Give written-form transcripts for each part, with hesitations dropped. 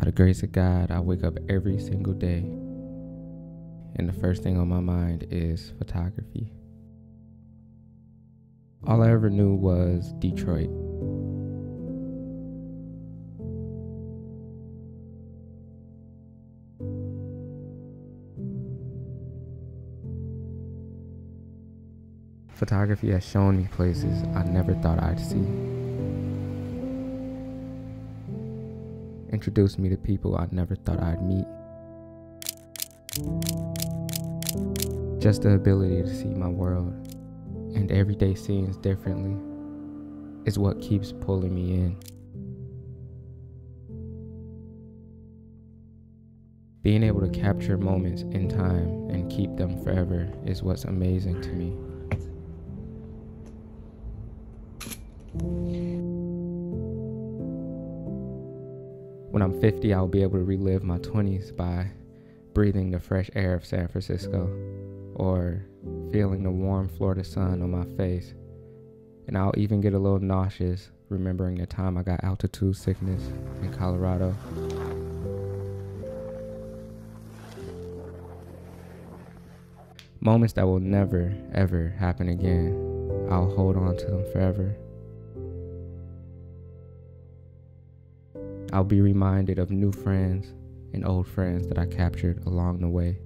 By the grace of God, I wake up every single day, and the first thing on my mind is photography. All I ever knew was Detroit. Photography has shown me places I never thought I'd see. Introduced me to people I never thought I'd meet. Just the ability to see my world and every day scenes differently is what keeps pulling me in. Being able to capture moments in time and keep them forever is what's amazing to me. When I'm 50, I'll be able to relive my 20s by breathing the fresh air of San Francisco or feeling the warm Florida sun on my face. And I'll even get a little nauseous remembering the time I got altitude sickness in Colorado. Moments that will never, ever happen again, I'll hold on to them forever. I'll be reminded of new friends and old friends that I captured along the way.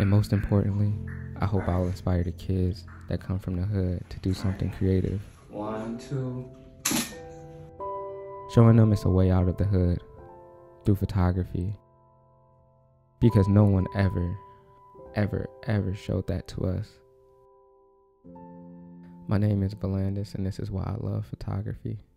And most importantly, I hope I'll inspire the kids that come from the hood to do something creative. 1, 2. Showing them it's a way out of the hood through photography, because no one ever, ever, ever showed that to us. My name is Vuhlandes, and this is why I love photography.